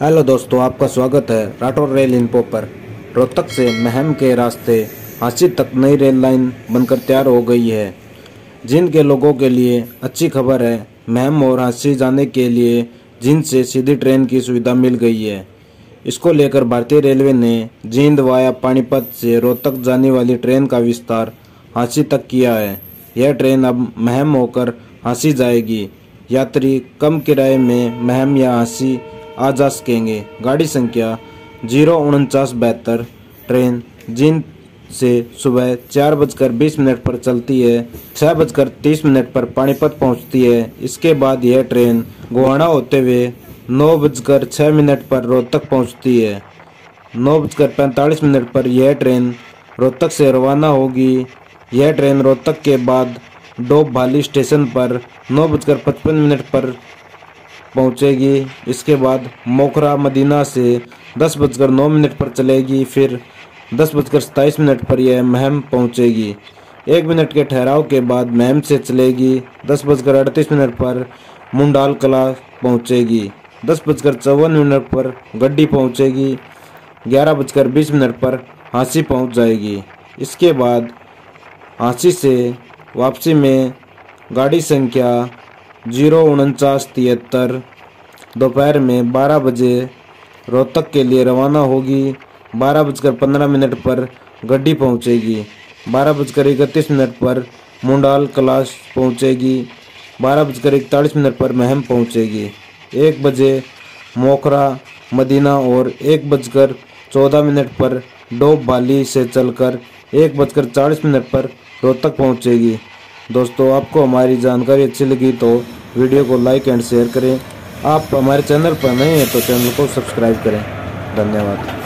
Hello दोस्तों, आपका स्वागत है राठौर रेल इंफो पर। रोहतक से महम के रास्ते हांसी तक नई रेल लाइन बनकर तैयार हो गई है। जींद के लोगों के लिए अच्छी खबर है, महम और हांसी जाने के लिए जींद से सीधी ट्रेन की सुविधा मिल गई है। इसको लेकर भारतीय रेलवे ने जींद वाया पानीपत से रोहतक जाने वाली ट्रेन का विस्तार हांसी तक किया है। यह ट्रेन अब महम होकर हांसी जाएगी। यात्री कम किराए में महम या हांसी आ जा सकेंगे। गाड़ी संख्या 04972। ट्रेन जींद से सुबह 4:20 पर चलती है, 6:30 पर पानीपत पहुंचती है। इसके बाद यह ट्रेन गोहाना होते हुए 9:06 पर रोहतक पहुंचती है। 9:45 पर यह ट्रेन रोहतक से रवाना होगी। यह ट्रेन रोहतक के बाद डोब भाली स्टेशन पर 9:55 पर पहुंचेगी। इसके बाद मोखरा मदीना से 10:09 पर चलेगी, फिर 10:27 पर यह महम पहुंचेगी। 1 मिनट के ठहराव के बाद महम से चलेगी, 10:38 पर मुंडाल कला पहुंचेगी, 10:54 पर गड्डी पहुंचेगी, 11:20 पर हांसी पहुंच जाएगी। इसके बाद हांसी से वापसी में गाड़ी संख्या 04973 दोपहर में 12 बजे रोहतक के लिए रवाना होगी। 12:15 पर गड्डी पहुंचेगी, 12:31 पर मुंडाल कलाश पहुंचेगी, 12:41 पर महम पहुंचेगी, 1 बजे मोखरा मदीना और 1:14 पर डोब बाली से चलकर 1:40 पर रोहतक पहुंचेगी। दोस्तों, आपको हमारी जानकारी अच्छी लगी तो वीडियो को लाइक एंड शेयर करें। आप हमारे चैनल पर नए हैं तो चैनल को सब्सक्राइब करें। धन्यवाद।